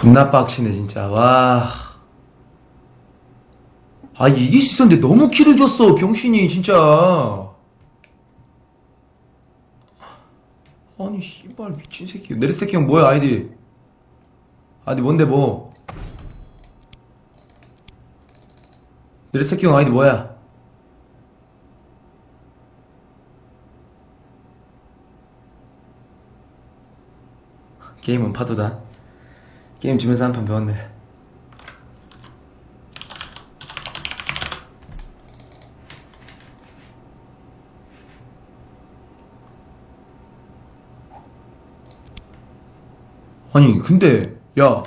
존나 빡치네 진짜. 와, 아 이길 수 있었는데 너무 키를 줬어 병신이 진짜. 아니 씨발 미친 새끼. 네르스테키 형 뭐야 아이디? 아이디 뭔데 뭐? 네르스테키 형 아이디 뭐야? 게임은 파도다. 게임 주면서 한판 배웠네. 아니 근데 야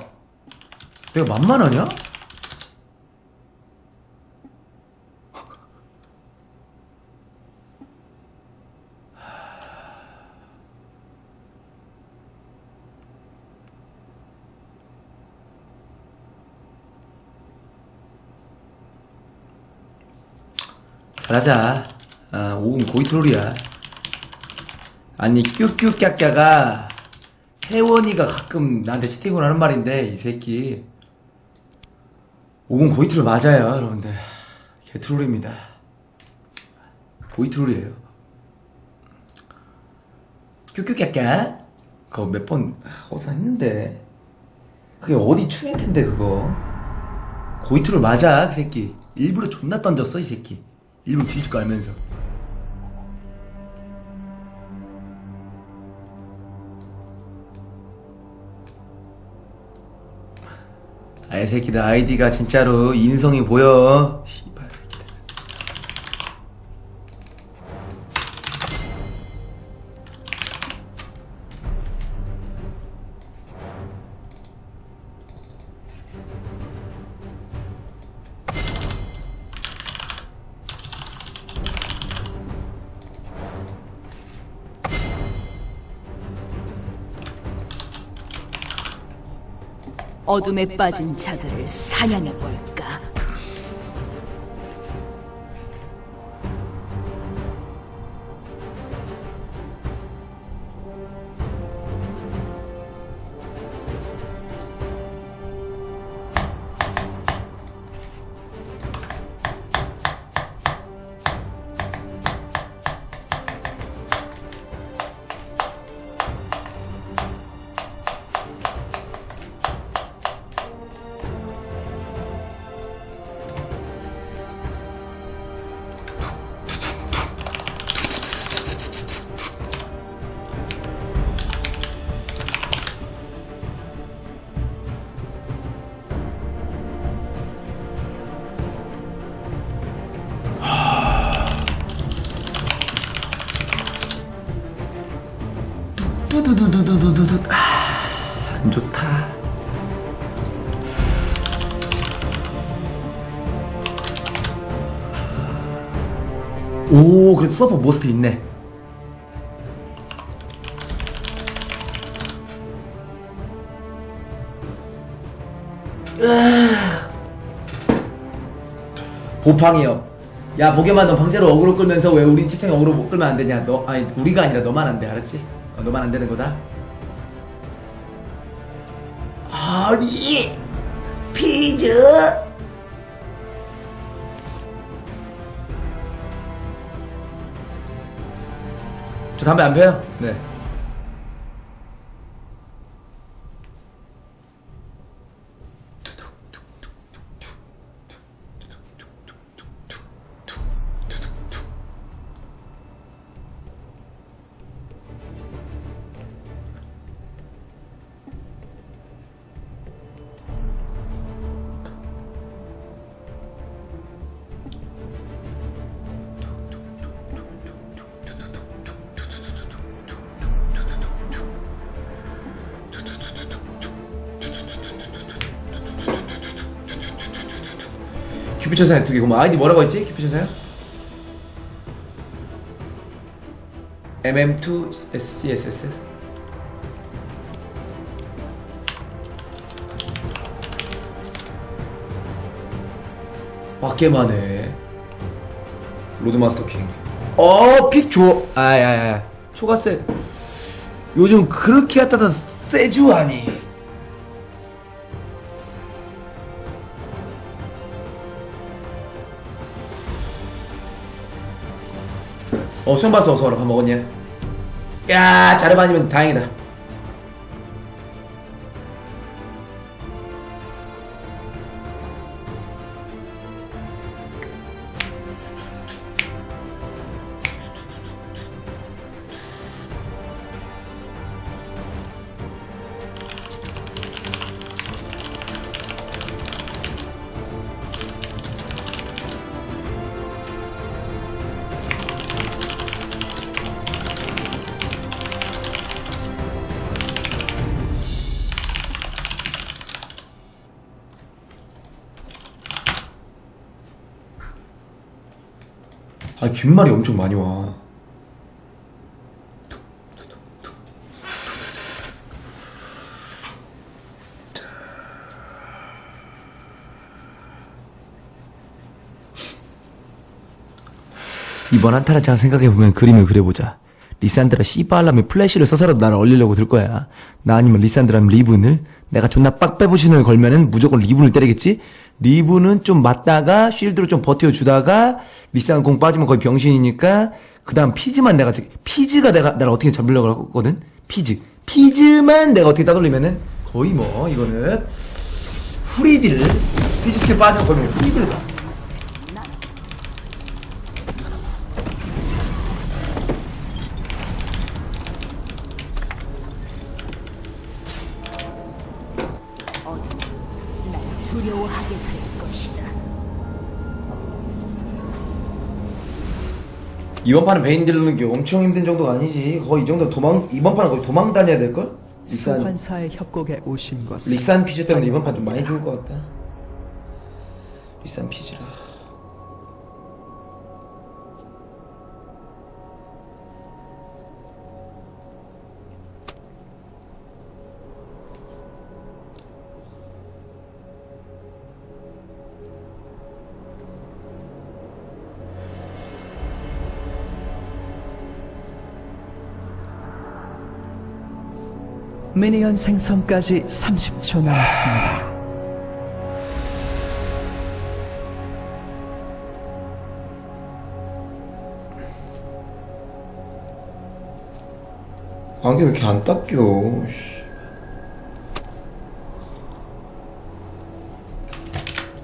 내가 만만하냐? 잘하자. 아, 5분 고이 트롤이야. 아니 뀨뀨 깍깍아 혜원이가 가끔 나한테 채팅으로 하는 말인데 이 새끼 5분 고이트롤 맞아요 여러분들. 개트롤입니다. 고이트롤이에요. 뀨뀨깍깍 그거 몇 번 어서 했는데 그게 어디 춤일텐데 그거. 고이트롤 맞아 그 새끼. 일부러 존나 던졌어 이 새끼. 일부러 뒤질 거 알면서. 아, 이 새끼들 아이디가 진짜로 인성이 보여. 씨발 새끼들. 어둠에 빠진 자들을 사냥해볼까? 오, 그래도 서퍼 모스트 있네. 보팡이요. 야, 보게만 너 방제로 어그로 끌면서 왜 우린 채창이 어그로 못 끌면 안 되냐? 너, 아니, 우리가 아니라 너만 안 돼, 알았지? 어, 너만 안 되는 거다. 아니, 피즈! 저 담배 안 펴요? 네. 큐피천사야 두개. 그럼 아이디 뭐라고 했지? 큐피천사야? MM2SCSS 밖에만해. 로드마스터킹 픽 줘. 아야야 초가세 요즘 그렇게 하다다 세주하니. 수영 봤어. 서로 밥 먹었냐? 야, 자르반이면 다행이다. 아, 귓말이 엄청 많이 와. 이번 한타를 잘 생각해보면 그림을 그려보자. 리산드라 씨발라면 플래시를 써서라도 나를 얼리려고 들 거야. 나 아니면 리산드라면 리븐을. 내가 존나 빡 빼부신을 걸면은 무조건 리븐을 때리겠지? 리븐은 좀 맞다가 쉴드로 좀 버텨주다가 리산 공 빠지면 거의 병신이니까 그 다음 피즈만 내가 피즈가 나를 어떻게 잡으려고 하거든? 피즈만 내가 어떻게 따돌리면은 거의 뭐 이거는 후리딜 피즈 스킬 빠지면 거의 후리딜 가 두려워하게 될 것이다. 이번 판은 베인 들르는 게 엄청 힘든 정도가 아니지. 거의 이 정도 이번 판은 거의 도망 다녀야 될 걸? 소환사의 협곡에 오신 것은 릭산 피즈 때문에 이번 판 좀 많이 죽을 것 같다. 릭산 피즈라. 미니언 생성까지 30초 남았습니다. 안개 왜 이렇게 안 닦여?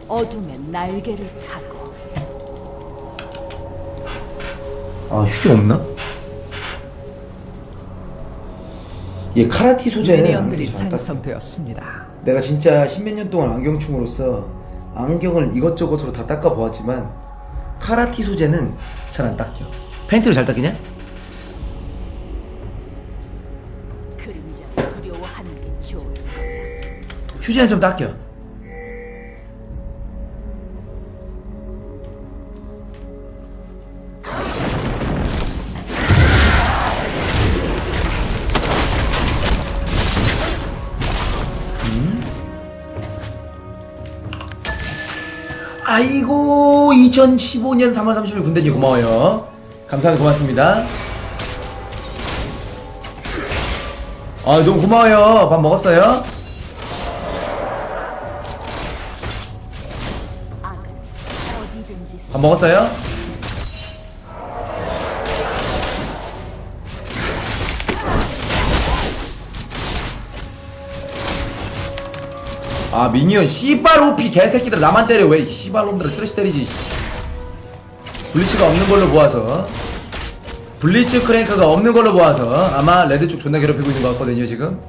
어둠에 날개를 타고. 아, 휴지 없나? 예, 카라티 소재는 안경이 생성되었습니다. 내가 진짜 십몇 년 동안 안경충으로서 안경을 이것저것으로 다 닦아보았지만 카라티 소재는 잘 안 닦여. 페인트로 잘 닦이냐? 휴지는 좀 닦여. 아이고 2015년 3월 30일 군대님 고마워요. 감사합니다. 고맙습니다. 아, 너무 고마워요. 밥 먹었어요? 밥 먹었어요? 아, 미니언 씨발 오피 개새끼들 나만 때려. 왜 씨발 놈들을 쓰레쉬 때리지. 블리츠가 없는 걸로 보아서 블리츠 크랭크가 없는 걸로 보아서 아마 레드 쪽 존나 괴롭히고 있는 것 같거든요 지금.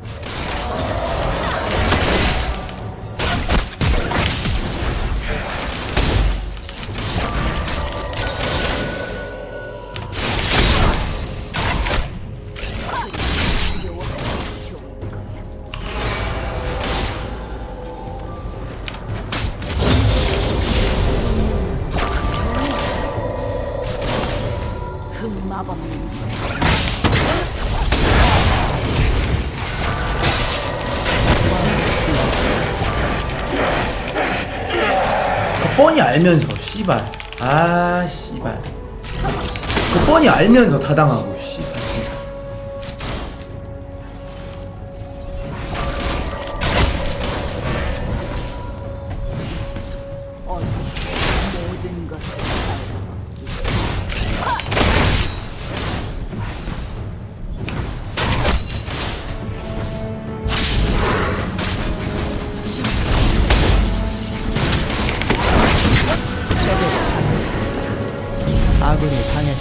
뻔히 알면서 씨발. 아, 씨발. 그 뻔히 알면서 다 당하고 씨발.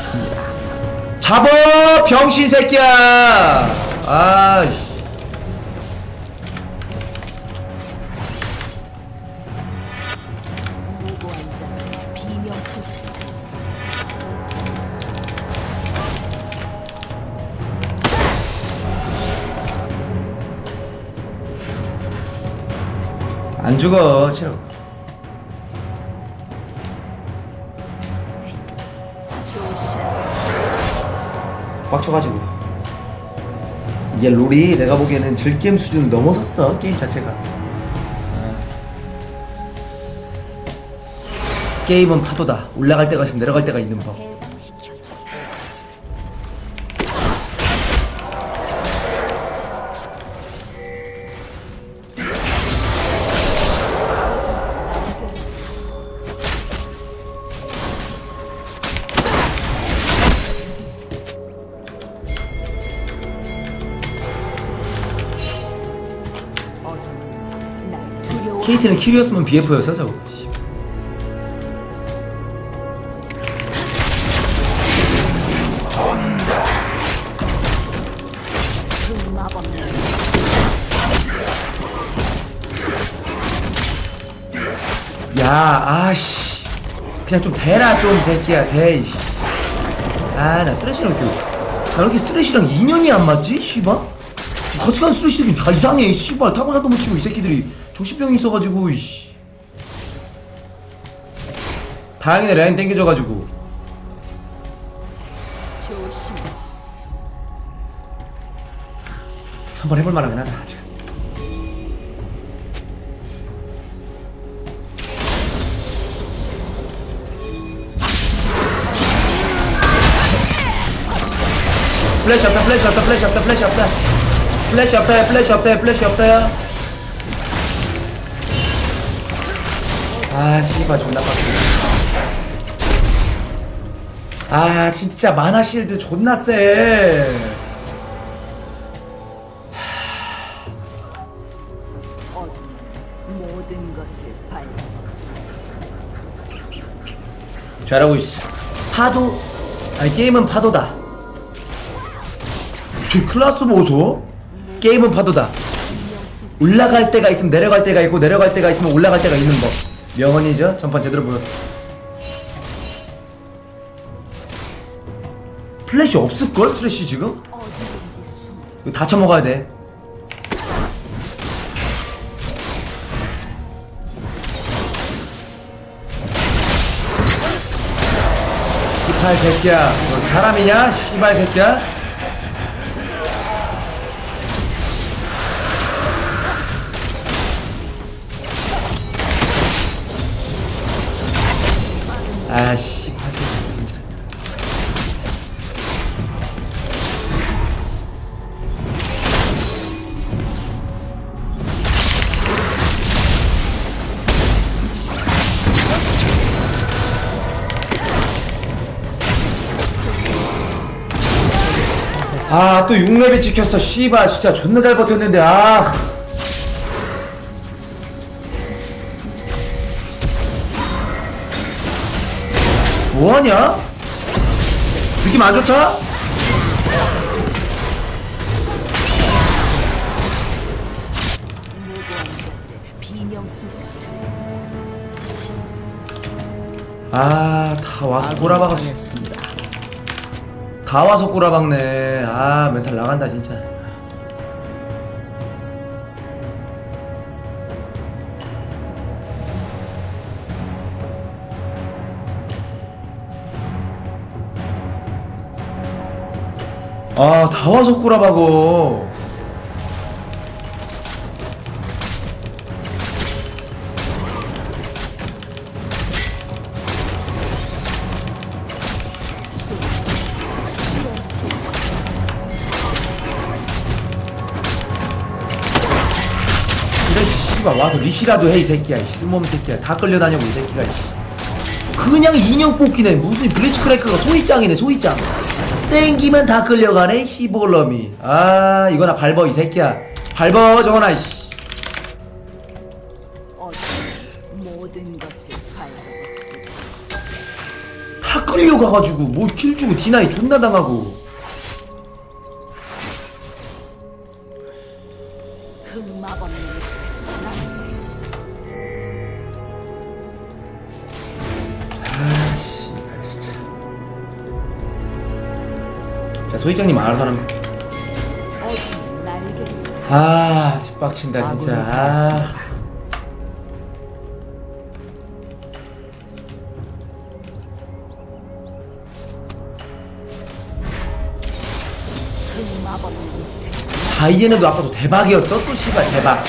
않습니다. 잡어 병신 새끼야. 아이씨. 안 죽어, 체력. 빡쳐가지고. 이게 롤이 내가 보기에는 즐겜 수준을 넘어섰어, 게임 자체가. 게임은 파도다. 올라갈 때가 있으면 내려갈 때가 있는 법. KT는 키리였으면 BF였어 저거. 야, 아씨, 그냥 좀 대라 좀 새끼야 대. 아, 나 쓰레쉬랑 저렇게 쓰레쉬랑 인연이 안 맞지? 씨발 같이 간 쓰레쉬들이 다 이상해. 씨발 타고나도 못 치고 이 새끼들이. 정신병이 있어가지고, 이씨. 다행이네, 라인 땡겨져가지고. 조심. 한번 해볼만 하긴 하다, 아직. 플래시 없어, 플래시 없어, 플래시 없어, 플래시 없어. 플래시 없어요, 플래시 없어요, 플래시 없어요. 아, 씨발, 존나 빡세. 아, 진짜, 마나 실드 존나 쎄. 잘하고 있어. 파도, 아니, 게임은 파도다. 무슨 클라스 보소? 게임은 파도다. 올라갈 때가 있으면 내려갈 때가 있고, 내려갈 때가 있으면 올라갈 때가 있는 법. 명언이죠? 전판 제대로 보였어. 플래시 없을걸? 플래시 지금? 이거 다 처먹어야 돼. 씨발 새끼야. 너 사람이냐? 씨발 새끼야? 아씨, 화세요, 진짜. 아, 또 6레벨 찍혔어, 씨발. 진짜 존나 잘 버텼는데, 아. 뭐하냐? 느낌 안 좋다? 아, 다 와서 꼬라박았습니다. 다 와서 꼬라박네. 아, 멘탈 나간다, 진짜. 아, 다 와서 꼬라박어. 이래, 씨발, 와서 리시라도 해, 이 새끼야. 쓸모없는 새끼야. 다 끌려다녀고, 이 새끼가. 그냥 인형 뽑기네. 무슨 블리츠 크래커가 소위짱이네, 소위짱. 땡기면 다 끌려가네, 씨볼러미. 아, 이거나 밟어, 이 새끼야. 밟어, 저거나, 씨. 모든 것을 다 W 가가지고 뭐 킬 주고 디나이 존나 당하고. 아씨, 진짜. 자, 소희장님 알아서 하면. 아, 뒷박친다 진짜. 아. 바이엔에도 아까 또 대박이었어? 또 씨발 대박.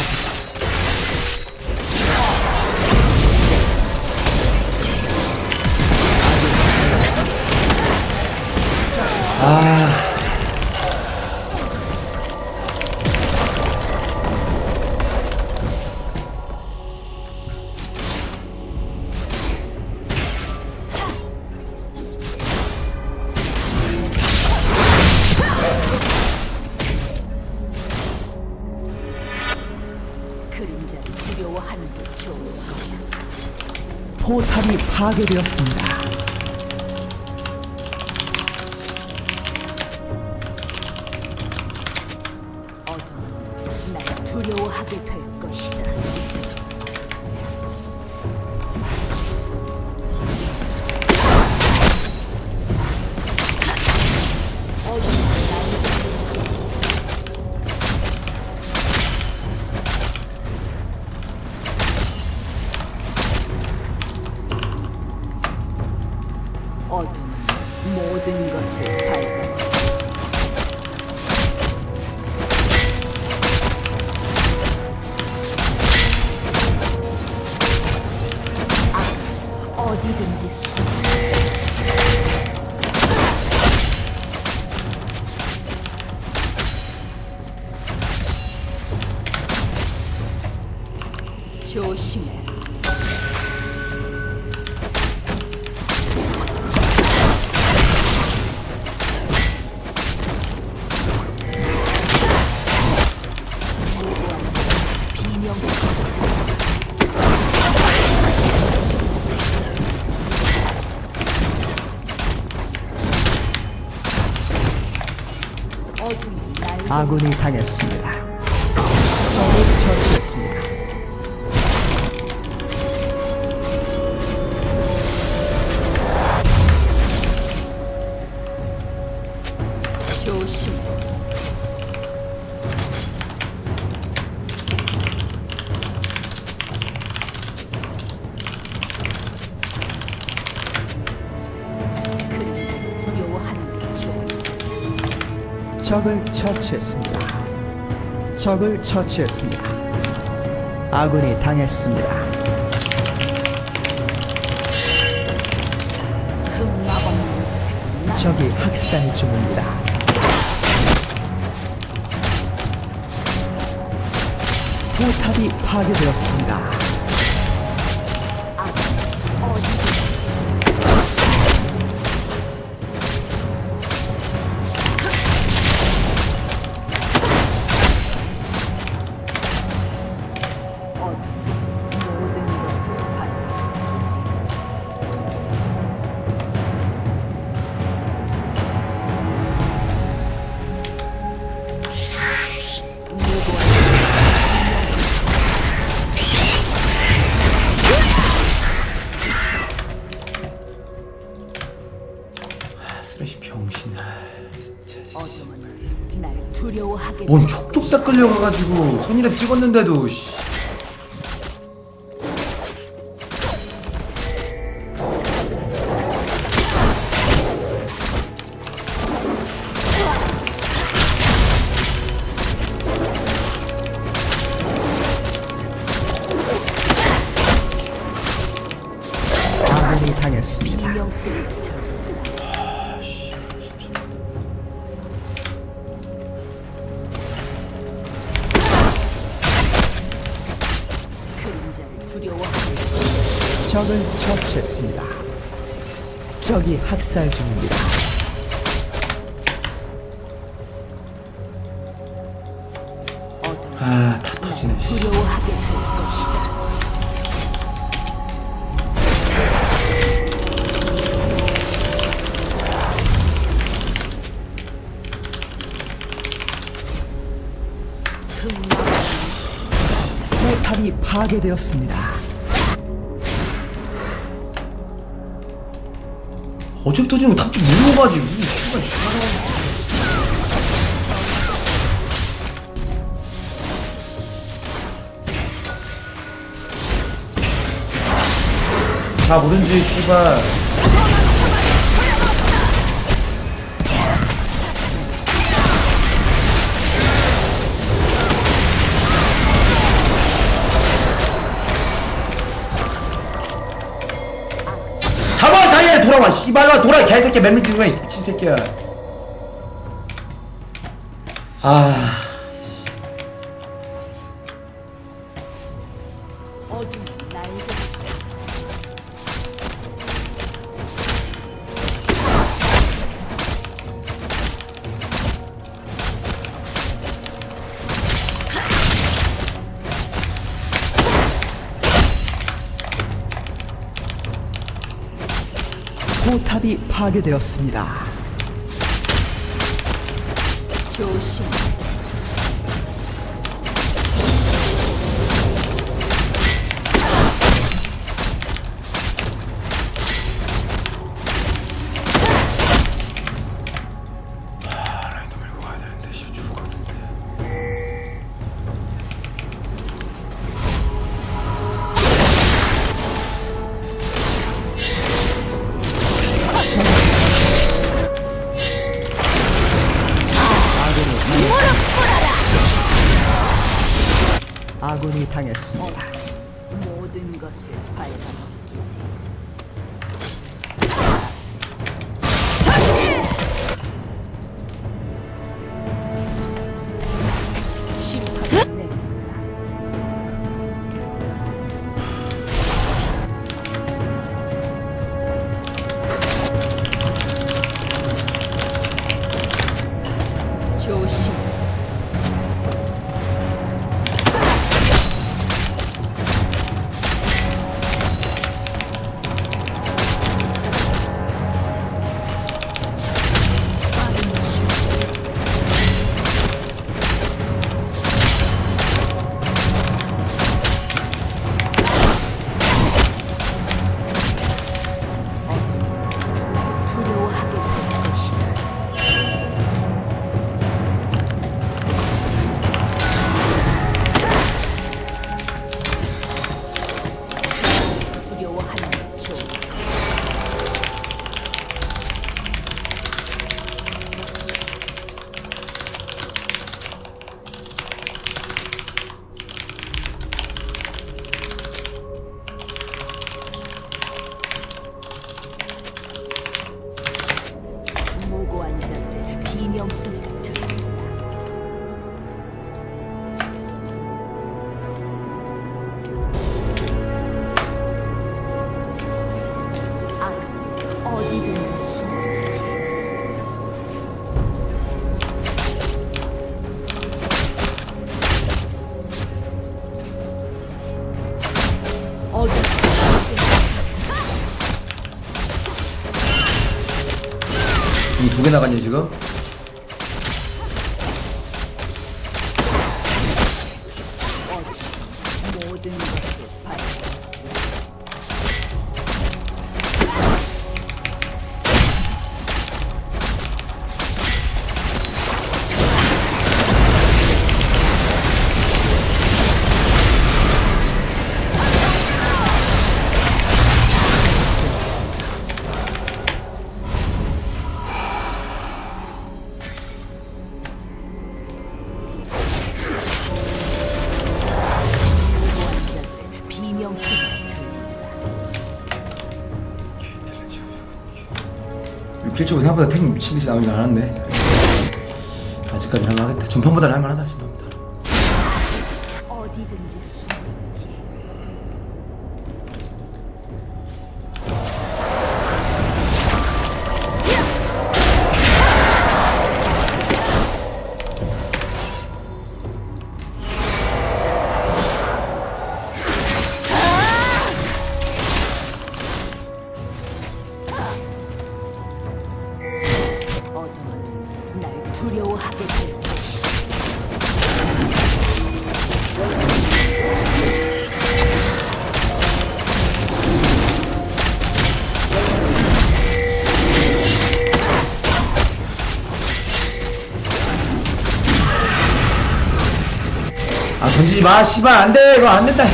아. 포탑이 파괴되었습니다. 어둠은 날 두려워하게 될 것이다. 어둠은 모든 것을 밝혀내지. 악은 어디든지 숨어있지. 조심해. 아군이 당했습니다. 적을 처치했습니다. 조심. 그림자를 두려워하는 게 좋아. 적을 처치했습니다. 적을 처치했습니다. 아군이 당했습니다. 적이 학살 중입니다. 포탑이 파괴되었습니다. 뭔 촉촉딱 끌려가가지고 손이랑 찍었는데도 씨. 아군이 당했습니다. 적을 처치했습니다. 적이 학살 중입니다. 아, 다 터지네. 두려워하게 될 것이다. 포탑이 파괴되었습니다. 어쨌든 지금 답 좀 물어봐지. 우리 시간 시간. 다 모른지 씨발. 잡아 다이아 돌아와 씨발아 돌아 개새끼야. 맨날 뛰는 거야 미친 새끼야. 아. 포탑이 파괴되었습니다. 조심. 아, 라이더 밀고 가야 되는데 진짜 죽을 것 같은데. 아군이 당했습니다. 모든 것을 발견했지. 두 개 나갔냐 지금? 실제로 생각보다 탱이 미친듯이 나오진 않았네. 아직까지 할만하겠다. 전편보다는 할만하다. 전편보다. 어디든지 숨지. 어둠은 날 두려워하게 될 것이다. 아 던지지 마 씨발 안돼 이거 안된다.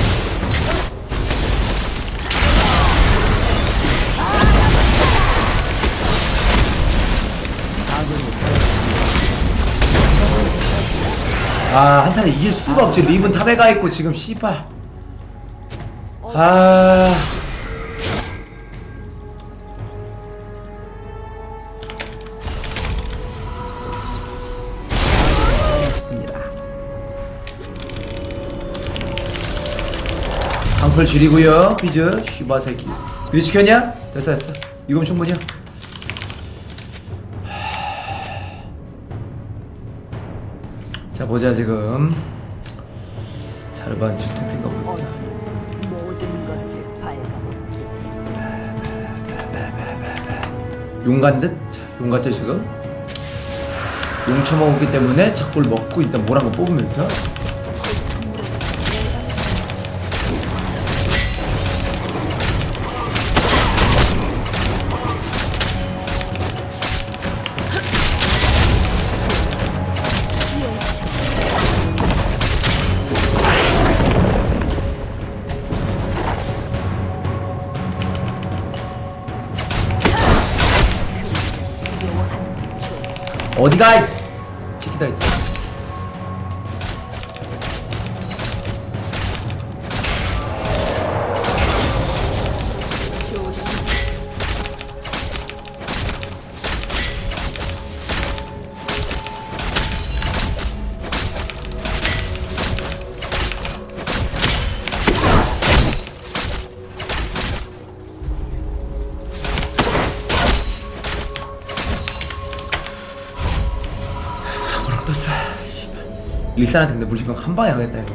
아 한타를 이길 수가 없죠. 립은 탑에 가있고 지금 씨발. 아 방풀 줄이고요. 퀴즈 슈바새끼 퀴즈 지켰냐? 됐어 됐어 이거면 충분히요. 자 보자 지금 자르반 집택된가 봅니다. 모든 것을 발가벗기지. 용간 듯? 자 용같죠 지금? 용 처먹었기 때문에 작골 먹고 일단 뭘 한번 뽑으면서 어디가! 기다려. 일산한테 근데 물심각 한방에 가겠다 이거.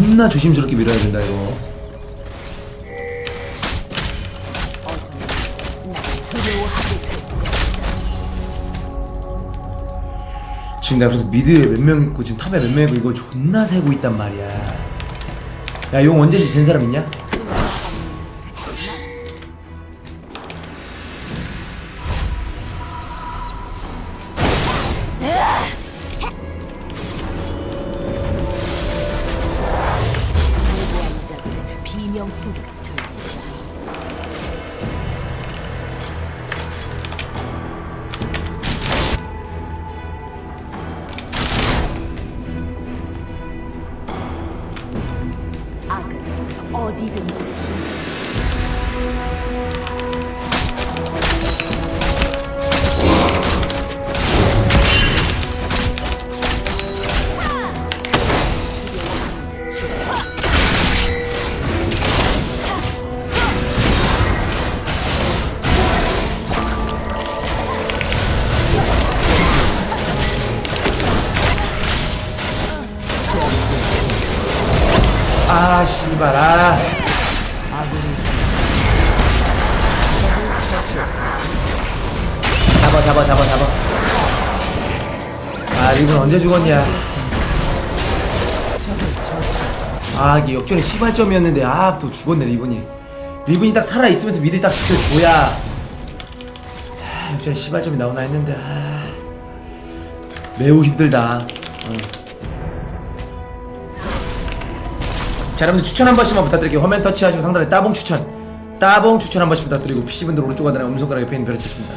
존나 조심스럽게 밀어야 된다 이거. 지금 내가 그래서 미드에 몇 명 있고 지금 탑에 몇 명 있고 이거 존나 세고 있단 말이야. 야 용 언제지 잰 사람 있냐? 잡아. 아 리본 언제 죽었냐. 아 이게 역전의 시발점이었는데 아 또 죽었네 리본이. 리본이 딱 살아있으면서 미리 딱 지켜줘야 아, 역전의 시발점이 나오나 했는데 아 매우 힘들다. 자 여러분들 추천 한 번씩만 부탁드릴게요. 화면 터치하시고 상단에 따봉 추천 한 번씩 부탁드리고 PC분들 오른쪽 하단에 엄손가락에 펜 별해치십니다.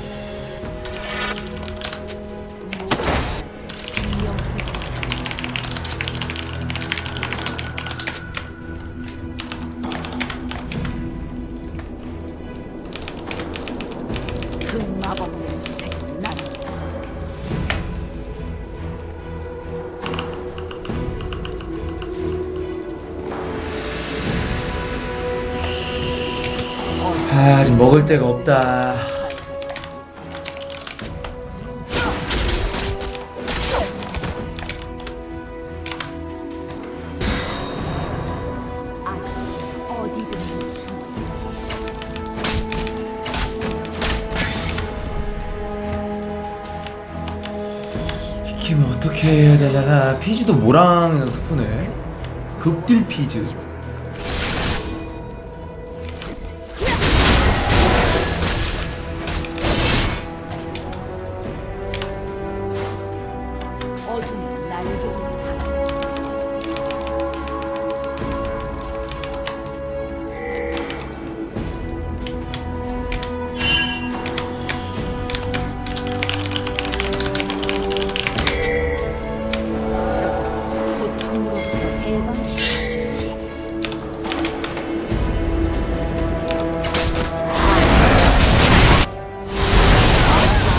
아 지금 먹을 데가 없다. 어떻게 해야 되려나. 피즈도 모랑이랑 섞으네. 극딜 피즈.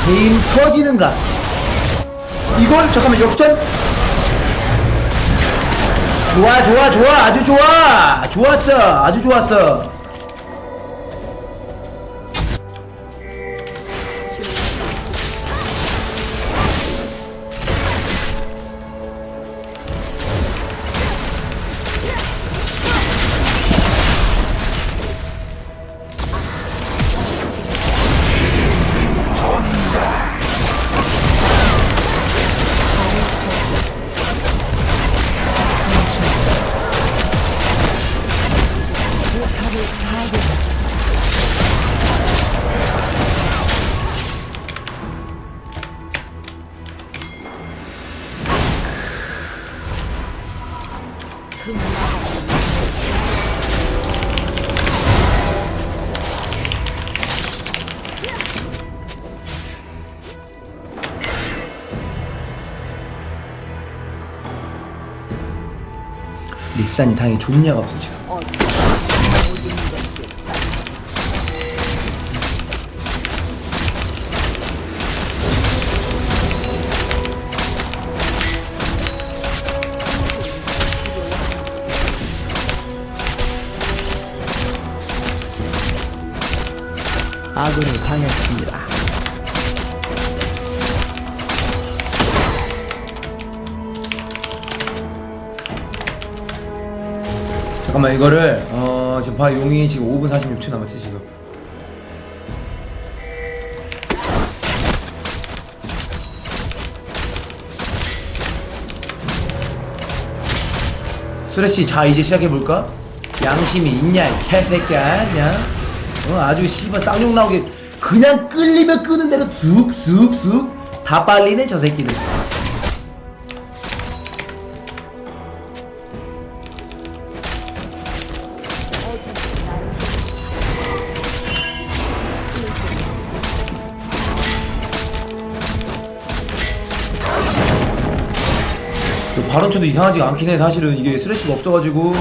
게임 터지는가? 이걸 잠깐만 역전? 좋아 좋아 좋아 아주 좋아. 좋았어 아주 좋았어. 리산이 당연히 좋냐가 없어 지금. 아군을 당했습니다. 잠깐만 이거를 지금 봐. 용이 지금 5분 46초 남았지 지금. 수레씨 자 이제 시작해볼까? 양심이 있냐 이 개새끼야 그냥. 아주 씨발 쌍욕 나오게 그냥 끌리면 끄는 대로 쑥쑥쑥 다 빨리네 저 새끼들. 발언쳐도 이상하지가 않긴 해. 사실은 이게 쓰레쉬가 없어가지고.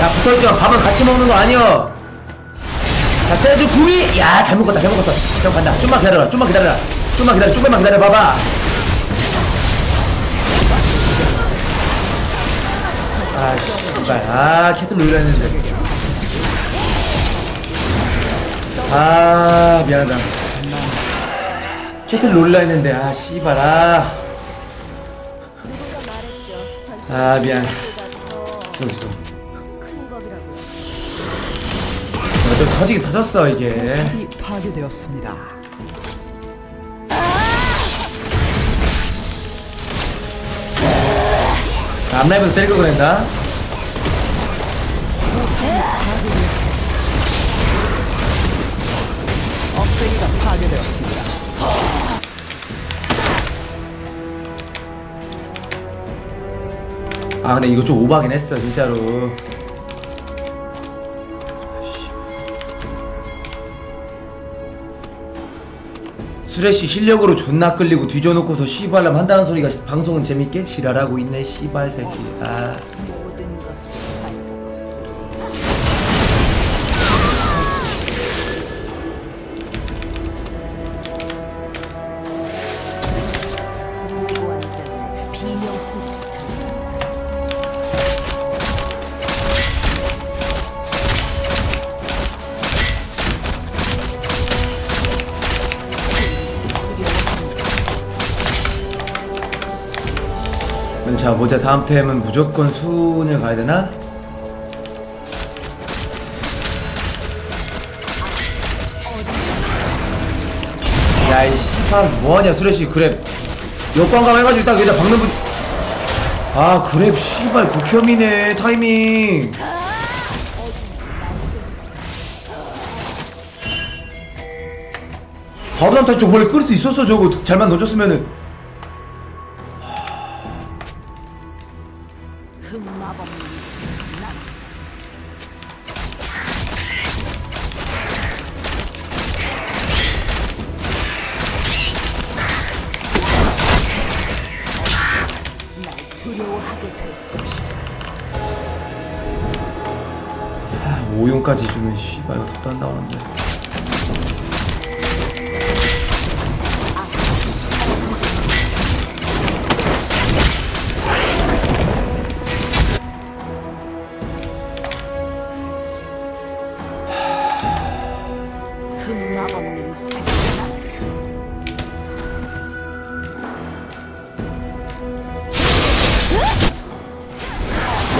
야 붙어있지 마. 밥은 같이 먹는 거 아니여. 자 세주 구이. 야 잘 먹었다 잘 먹었어. 형 간다. 좀만 기다려라 좀만 기다려라 좀만 기다려 조금만 기다려 봐봐. 아 씨발 아 캐틀 놀려 했는데. 아 미안하다. 캐틀 놀려 했는데 아 씨발 아 미안. 죄송했어. 좀 터지긴 터졌어 이게. 파괴되었습니다. 앞라인부터 때릴 거 그랬나? 업체기가 파괴되었습니다. 아 근데 이거 좀 오바긴 했어 진짜로. 쓰레쉬 실력으로 존나 끌리고 뒤져놓고서 씨발람 한다는 소리가 방송은 재밌게 지랄하고 있네 씨발 새끼. 아 자 보자. 다음 템은 무조건 순을 가야 되나? 야 이 씨발 뭐하냐 수레씨. 그래 역광감 해가지고 일단 그냥 박는 분. 아 그래 씨발 국혐이네 타이밍. 바로 단타 저 원래 끌 수 있었어 저거 잘만 던졌으면은. 오용까지 주면 씨발 이거 답도 안 나오는데.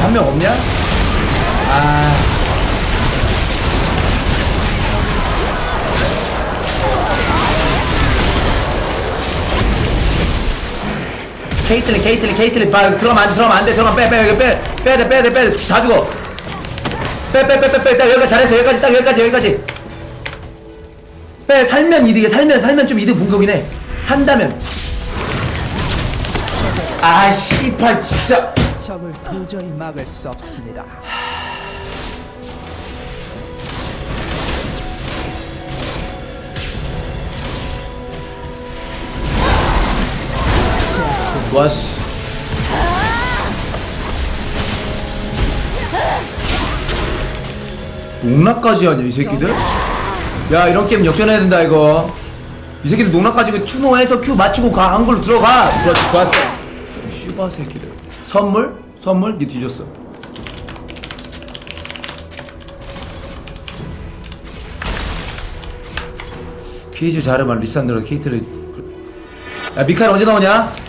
한 명 없냐? 아. 케이틀린 들어가면 안돼 빼야돼 다 죽어 빼 여기까지 잘했어 여기까지 딱 여기까지 빼 살면 이득이야 살면 좀 이득 본격이네 산다면 아 씨발 진짜 적을 도저히 막을 수 없습니다. 좋았어. 농락까지 하냐 이 새끼들? 야 이런 게임 역전해야 된다 이거. 이 새끼들 농락까지 추노해서 큐 맞추고 가 한 걸로 들어가. 좋았어 좋았어. 씨바 새끼들. 선물? 니 뒤졌어. 피해지 잘해만 리산드로 케이트를. 야 미카엘 언제 나오냐?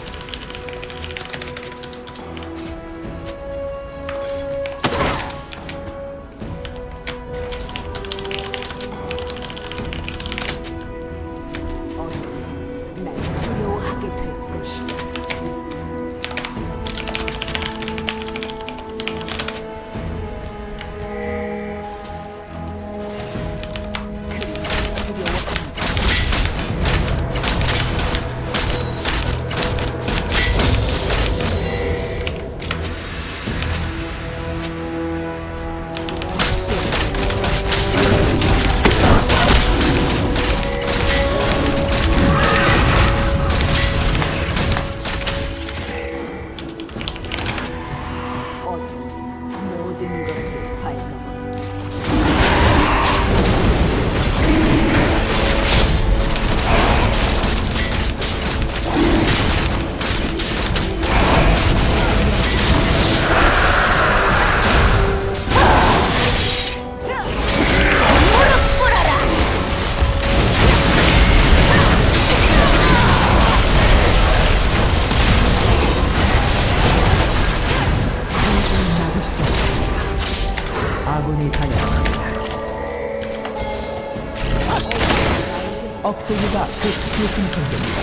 억제기가 극치 생성됩니다.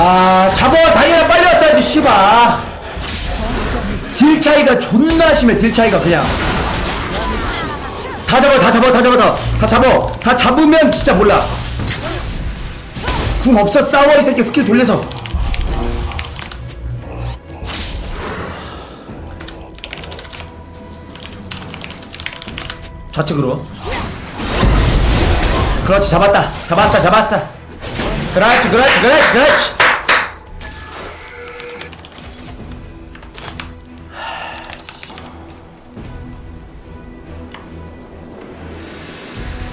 아, 잡아! 다이아 빨리 왔어야지, 씨바! 딜 차이가 존나 심해, 딜 차이가 그냥. 다 잡으면 진짜 몰라. 궁 없어 싸워 이 새끼 스킬 돌려서 좌측으로 그렇지 잡았다 잡았어 그렇지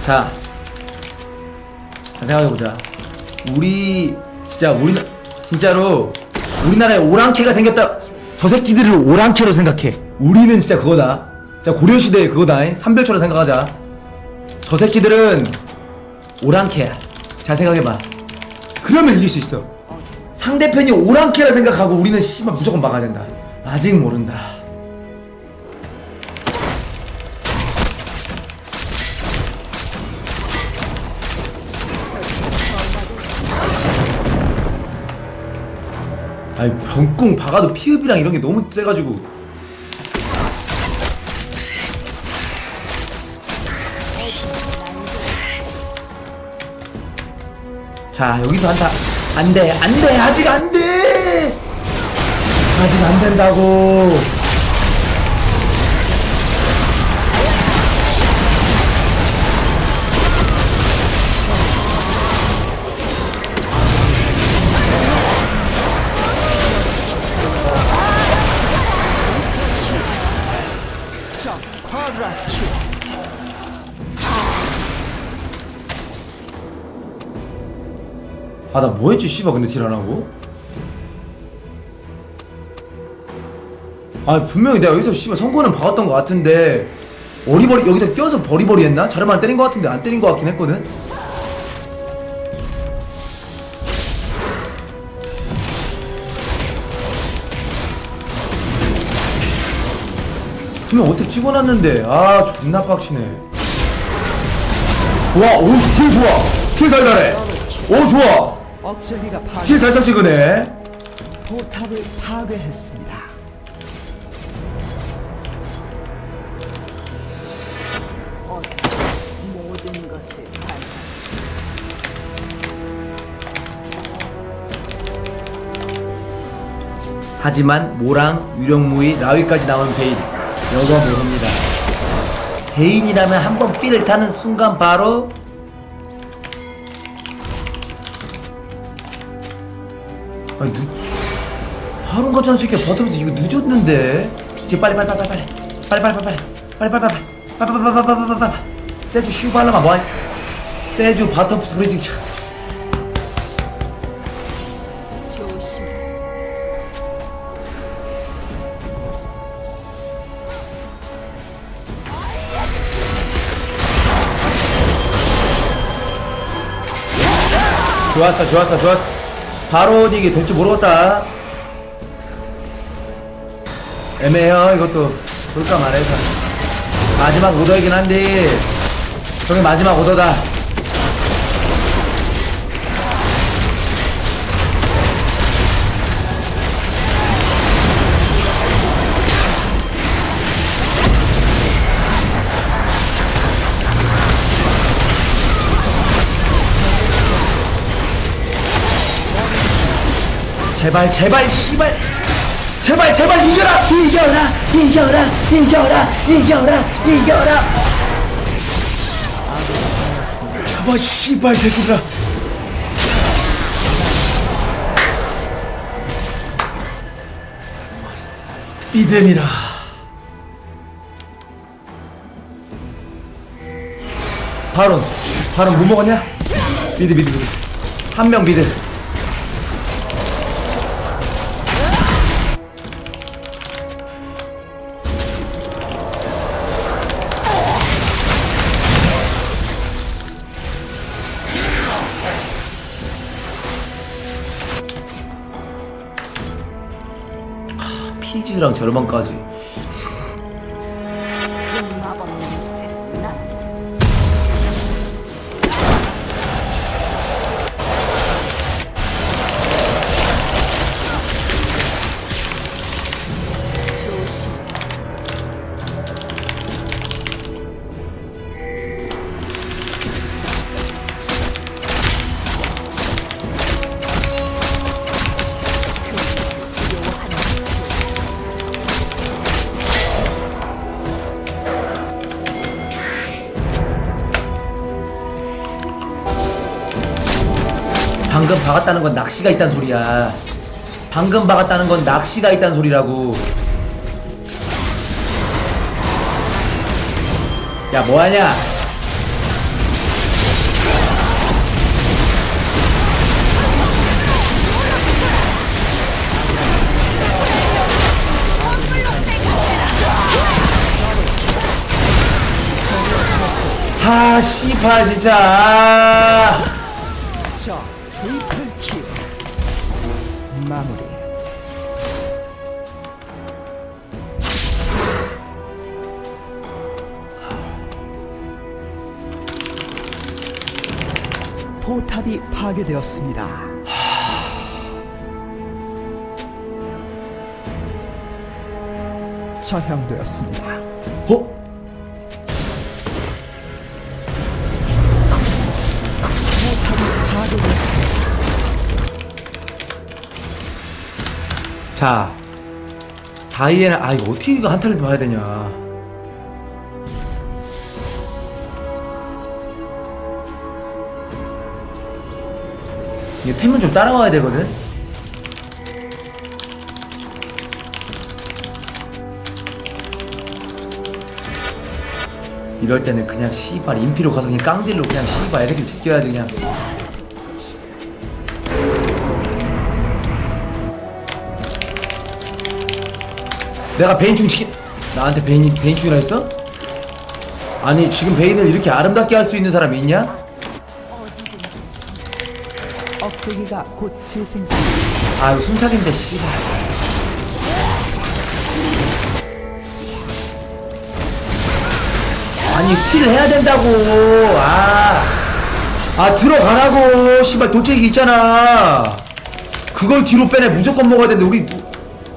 자 잘 생각해보자. 진짜로 우리나라에 오랑캐가 생겼다. 저 새끼들을 오랑캐로 생각해. 우리는 진짜 그거다. 자 고려시대의 그거다. 삼별초로 생각하자. 저 새끼들은 오랑캐야. 잘 생각해봐. 그러면 이길 수 있어. 상대편이 오랑캐라 생각하고 우리는 씨발 무조건 막아야 된다. 아직 모른다. 아이 병궁 박아도 피흡이랑 이런게 너무 세가지고 자 여기서 한타 안돼 안돼 아직 안돼 아직 안된다고. 아 나 뭐했지 씨발 근데 딜 안하고 아 분명히 내가 여기서 씨발 선거는 박았던 것 같은데 어리버리 여기서 껴서 버리버리 했나? 자르만 때린 것 같은데 안 때린 것 같긴 했거든? 분명 어떻게 찍어놨는데 아 존나 빡치네. 좋아 오 스킬 좋아 스킬 달달해 오 좋아 킬 달짝 찍으네. 포탑을 파괴했습니다. 모든 것을 하지만 모랑, 유령무이, 라위까지 나온 베인 여거 모릅니다. 베인이라면 한번 삐를 타는 순간 바로 아니 바로 가져온 새끼야. 버텨면서 이거 늦었는데 지금 빨리 세주 쉬고 하려면 뭐하냐. 세주 바텀 브리징 조심. 좋았어 좋았어 좋았어. 바로 이게 될지 모르겠다. 애매해요 이것도. 볼까 말해서 마지막 오더이긴 한데 저게 마지막 오더다. 제발 제발 씨발 제발 제발 이겨라 이겨라 이겨라 이겨라 이겨라 이겨라. 잡아 씨발 새끼들아. 믿음이라 바론 바론 뭐 먹었냐. 믿음 믿음 한 명 믿음. 피지랑 절반까지. 방금 박았다는 건 낚시가 있단 소리야. 방금 박았다는 건 낚시가 있단 소리라고. 야 뭐하냐. 하 씨발 진짜. 아. 포탑이 파괴되었습니다. 처형되었습니다. 어? 포탑이 파괴되었습니다. 자, 다이애나, 이거 어떻게 이거 한타를 봐야 되냐. 이거 템은 좀 따라와야 되거든? 이럴 때는 그냥 씨발 인피로 가서 그냥 깡딜로 그냥 씨발 애들 제껴야지 그냥. 내가 베인충 나한테 베인충이라 했어? 아니 지금 베인을 이렇게 아름답게 할 수 있는 사람이 있냐? 저기가 곧 재생산. 아유 순삭인데 씨발. 아니 스틸 해야 된다고. 들어가라고. 씨발 도체기 있잖아. 그걸 뒤로 빼내. 무조건 먹어야 되는데 우리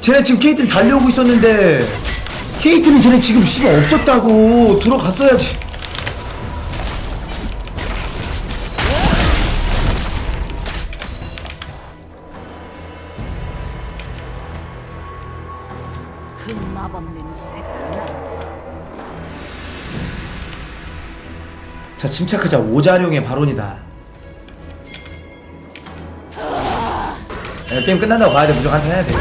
쟤네 지금 케이틀 달려오고 있었는데 케이틀은 쟤네 지금 씨발 없었다고. 들어갔어야지. 자, 침착하자. 오자룡의 발언이다. 야, 게임 끝난다고 가야돼. 무조건 한타 해야돼.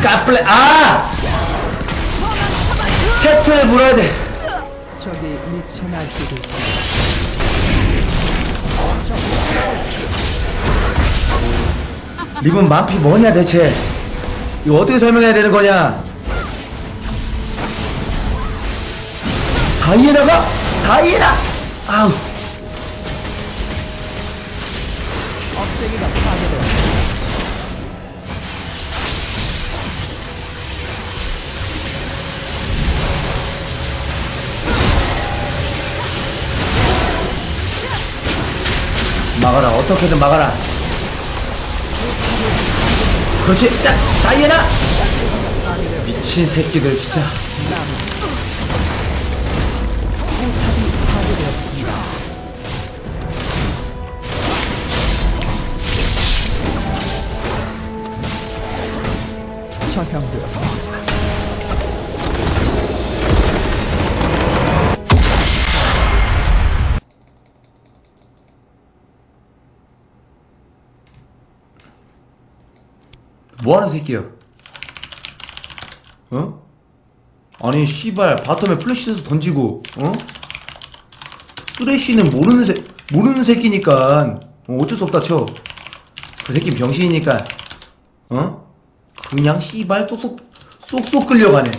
까플레, 캐틀 물어야 돼. 저기 미쳐날 수도 있어. 리본 만피 뭐냐 대체? 이거 어떻게 설명해야 되는 거냐? 다이애나가? 다이애나! 아우. 억제기가 파괴되었어. 막아라. 어떻게든 막아라. 그렇지. 딱 다이애나. 미친 새끼들 진짜. 처형되었습니다. 뭐하는 새끼야? 어? 아니 씨발 바텀에 플래시에서 던지고 어? 쓰레쉬는 모르는 새끼니까 어쩔 수 없다 쳐. 그 새끼 병신이니까 어? 그냥 씨발 쏙쏙 끌려가네.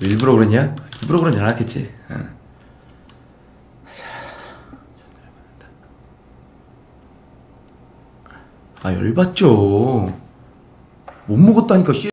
일부러 그랬냐? 일부러 그런지 않았겠지. 응. 열받죠. 못 먹었다니까.